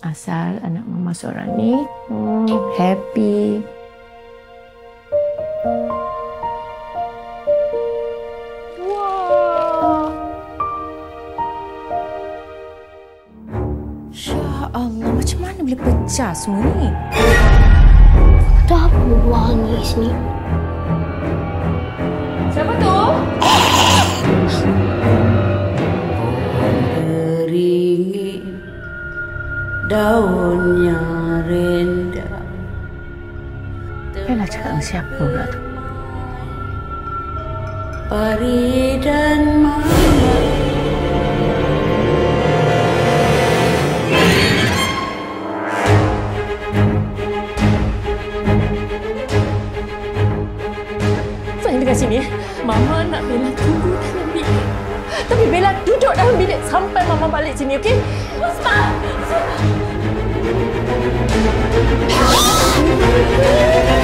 Asal anak mama seorang ni happy. Wow. Ya Allah, macam mana boleh pecah semua ni? Dah wangi sini. Siapa tu? Ringgit daunnya rendah. Bella cakap dengan siapa pula tu? Pari dan malam. Sayang dekat sini. Mama nak Bella tunggu dalam bilik. Tapi Bella duduk dalam bilik sampai Mama balik sini, okey? Ustaz!